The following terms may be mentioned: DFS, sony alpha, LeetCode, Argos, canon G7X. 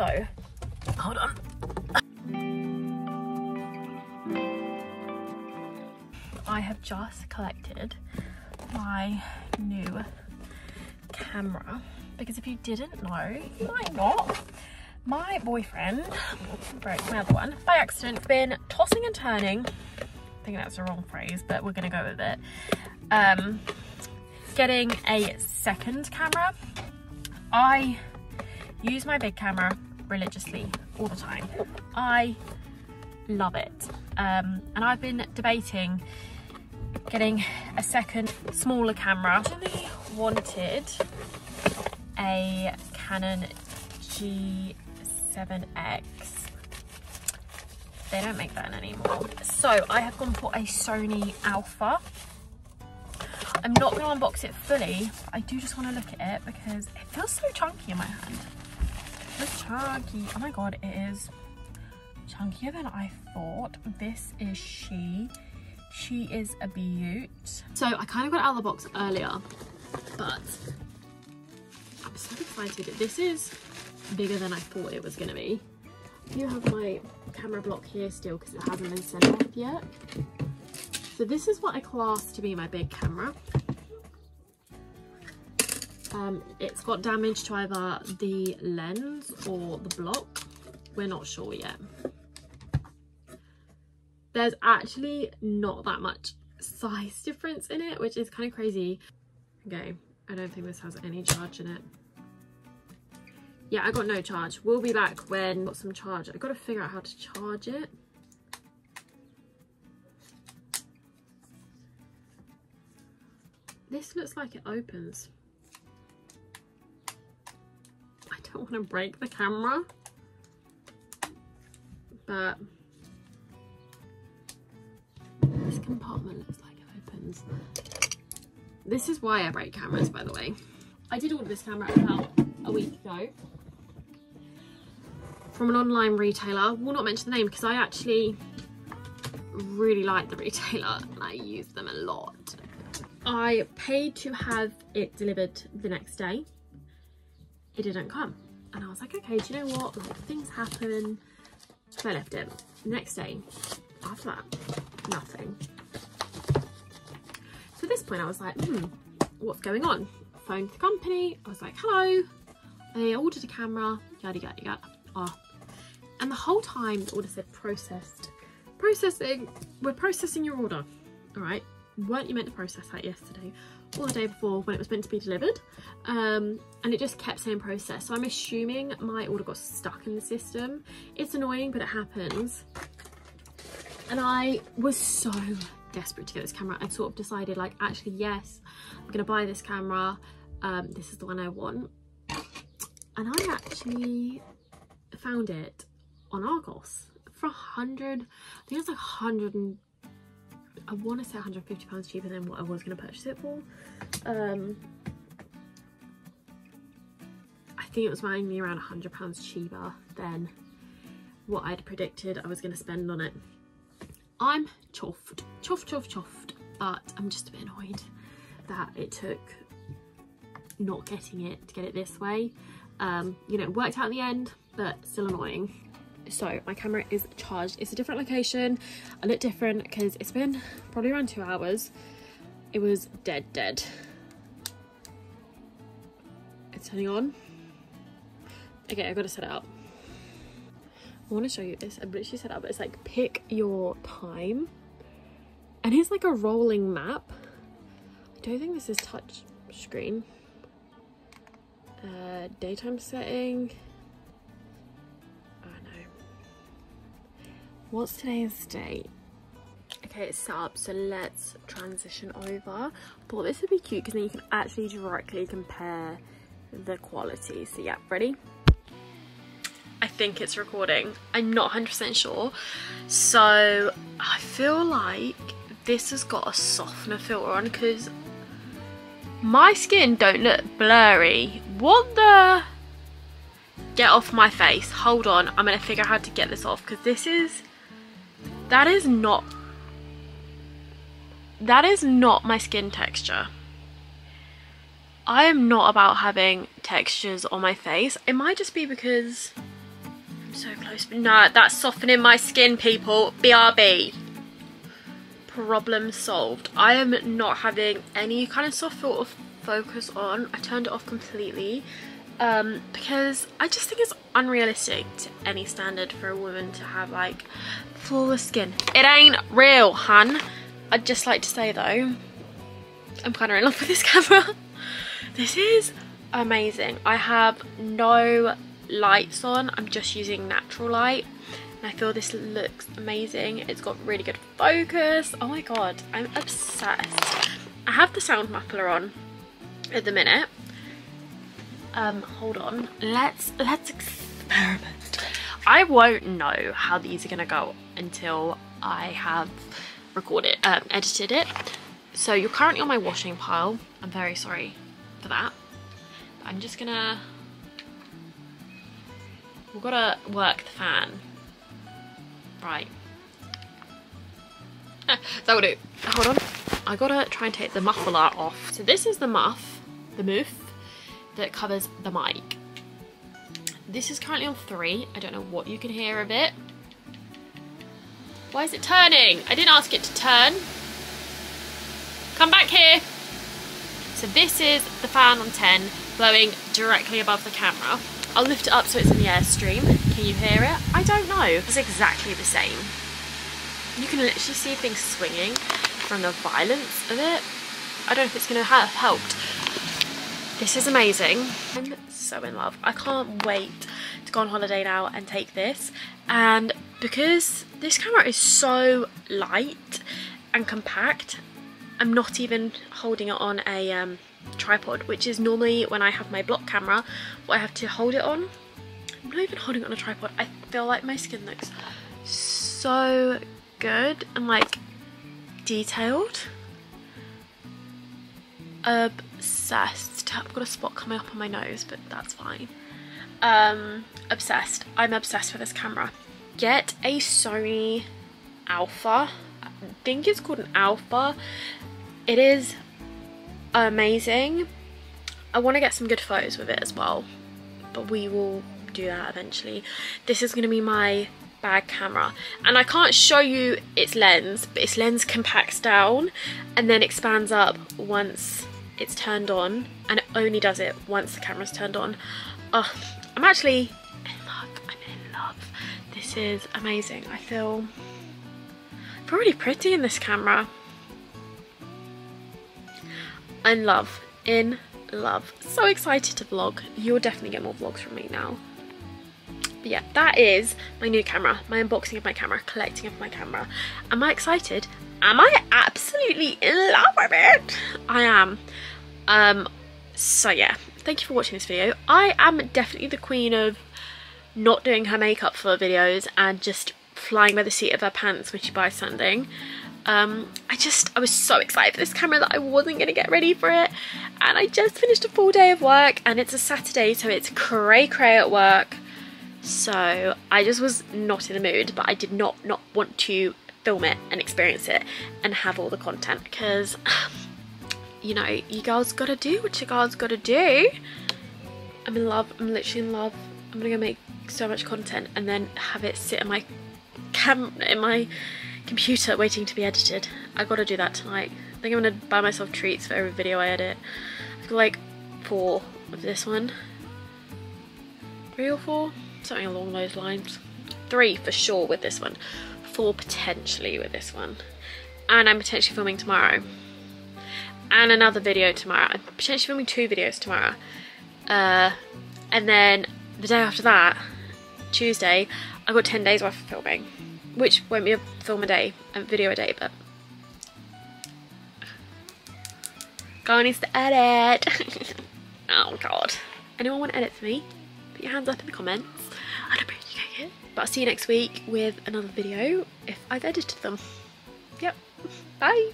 So hold on. I have just collected my new camera, because if you didn't know, you might not, my boyfriend broke my other one by accident. It's been tossing and turning. I think that's the wrong phrase, but we're gonna go with it. Getting a second camera. I use my big camera religiously all the time. I love it. And I've been debating getting a second smaller camera. I really wanted a Canon G7X. They don't make that anymore. So I have gone for a Sony Alpha. I'm not going to unbox it fully, but I do just want to look at it because it feels so chunky in my hand. It's chunky. Oh my god, it is chunkier than I thought. This is she is a beaut. So I kind of got it out of the box earlier, but I'm so excited. This is bigger than I thought it was going to be. You have my camera block here still because it hasn't been sent off yet. So this is what I class to be my big camera. It's got damage to either the lens or the block. We're not sure yet. There's actually not that much size difference in it, which is kind of crazy. Okay, I don't think this has any charge in it. Yeah, I got no charge. We'll be back when I got some charge. I've got to figure out how to charge it. This looks like it opens. I don't want to break the camera, but this compartment looks like it opens. This is why I break cameras, by the way. I did order this camera about a week ago from an online retailer. I will not mention the name because I actually really like the retailer and I use them a lot. I paid to have it delivered the next day. It didn't come. And I was like, okay, do you know what? Like, things happen. So I left it. Next day, after that, nothing. So at this point I was like, what's going on? Phoned the company. I was like, hello, I ordered a camera, yada, yada, yada. Oh. And the whole time the order said processed. Processing, we're processing your order. All right. Weren't you meant to process that yesterday or the day before when it was meant to be delivered? And it just kept saying process, so I'm assuming my order got stuck in the system. It's annoying, but it happens. And I was so desperate to get this camera. I sort of decided, like, actually, yes, I'm gonna buy this camera. This is the one I want. And I actually found it on Argos for I want to say £150 cheaper than what I was going to purchase it for. I think it was running me around £100 cheaper than what I'd predicted I was going to spend on it. I'm chuffed, chuffed, chuffed, chuffed, but I'm just a bit annoyed that it took not getting it to get it this way. You know, it worked out in the end, but still annoying. So my camera is charged. It's a different location. I look different because it's been probably around 2 hours. It was dead. It's turning on. Okay, I've got to set it up. I want to show you this. I've literally set it up. It's like pick your time. And it's like a rolling map. I don't think this is touch screen. Daytime setting. What's today's date? Okay, it's set up, so let's transition over. I thought this would be cute because then you can actually directly compare the quality. So yeah, ready? I think it's recording. I'm not 100% sure. So I feel like this has got a softener filter on because my skin don't look blurry. What the? Get off my face. Hold on. I'm going to figure out how to get this off because this is... That is not my skin texture. I am not about having textures on my face. It might just be because I'm so close. No, that's softening my skin, people. BRB. Problem solved. I am not having any kind of soft sort of focus on. I turned it off completely because I just think it's unrealistic to any standard for a woman to have like flawless skin. It ain't real, hun. I'd just like to say though, I'm kind of in love with this camera. This is amazing. I have no lights on. I'm just using natural light. And I feel this looks amazing. It's got really good focus. Oh my god, I'm obsessed. I have the sound muffler on at the minute. Hold on. Let's experiment. I won't know how these are gonna go until I have recorded, edited it. So you're currently on my washing pile. I'm very sorry for that. But I'm just gonna. We've gotta work the fan. Right. That will do. Hold on. I gotta try and take the muffler off. So this is the muff, the moof, that covers the mic. This is currently on 3. I don't know what you can hear of it. Why is it turning? I didn't ask it to turn. Come back here. So this is the fan on 10, blowing directly above the camera. I'll lift it up so it's in the airstream. Can you hear it? I don't know. It's exactly the same. You can literally see things swinging from the violence of it. I don't know if it's going to have helped. This is amazing. I'm so in love. I can't wait to go on holiday now and take this. And because this camera is so light and compact, I'm not even holding it on a tripod, which is normally when I have my block camera what I have to hold it on. I'm not even holding it on a tripod. I feel like my skin looks so good and like detailed. Obsessed. I've got a spot coming up on my nose, but that's fine. Obsessed. I'm obsessed with this camera. Get a Sony Alpha. I think it's called an Alpha. It is amazing. I want to get some good photos with it as well, but we will do that eventually. This is going to be my bag camera, and I can't show you its lens, but its lens compacts down and then expands up once it's turned on, and it only does it once the camera's turned on. Oh, I'm actually in love. I'm in love. This is amazing. I feel really pretty in this camera. In love, in love. So excited to vlog. You'll definitely get more vlogs from me now. But yeah, that is my new camera, my unboxing of my camera, collecting of my camera. Am I excited? Am I absolutely in love with it? I am. So yeah, thank you for watching this video. I am definitely the queen of not doing her makeup for videos and just flying by the seat of her pants when she buys something. I was so excited for this camera that I wasn't going to get ready for it, and I just finished a full day of work, and it's a Saturday, so it's cray-cray at work, so I just was not in the mood. But I did not want to film it and experience it and have all the content, because you know, you girls gotta do what you girls gotta do. I'm in love. I'm literally in love. I'm gonna go make so much content and then have it sit in my computer waiting to be edited. I gotta do that tonight. I think I'm gonna buy myself treats for every video I edit. I've got like 4 of this one. 3 or 4? Something along those lines. 3 for sure with this one. 4 potentially with this one. And I'm potentially filming tomorrow. And another video tomorrow. I'm potentially filming 2 videos tomorrow. And then the day after that, Tuesday, I've got 10 days worth of filming. Which won't be a film a day, a video a day, but girl needs to edit. Oh god. Anyone want to edit for me? Put your hands up in the comments. I don't know if you can get it. But I'll see you next week with another video if I've edited them. Yep. Bye.